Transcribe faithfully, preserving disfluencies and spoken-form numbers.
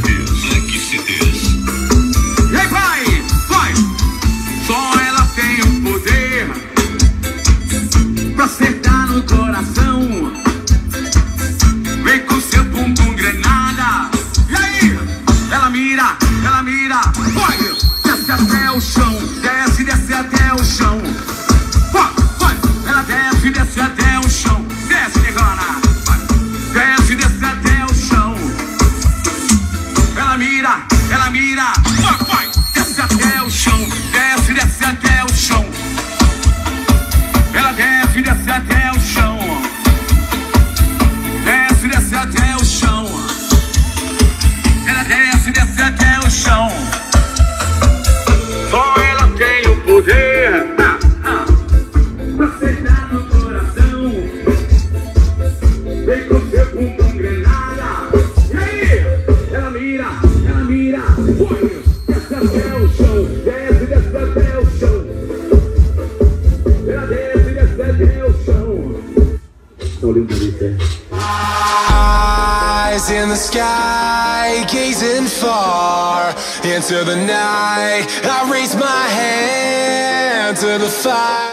Deus. Aqui-se Deus. E vai, vai. Só ela tem o poder pra acertar no coração. Vem com seu bumbum granada. E aí? Ela mira, ela mira. Vai, desce até o chão. Desce, desce até o chão. Vai, vai. Ela desce, desce até o chão. Desce, negona. Desce, desce até o chão. Ela mira, ela mira. Vai, vai. Desce até o chão. Desce, desce até o chão. Ela desce, desce até o chão. Desce, desce até o chão. Ela desce, desce até o chão. Só ela tem o poder pra acertar no coração. Vem com seu bumbum granada. E aí? Ela mira, ela mira. Foi. Desce até o chão. Desce, desce até o chão. Ela desce, desce até o chão. Tão lindo de ver. Eyes in the sky, gazing far into the night. I raise my hand to the fire.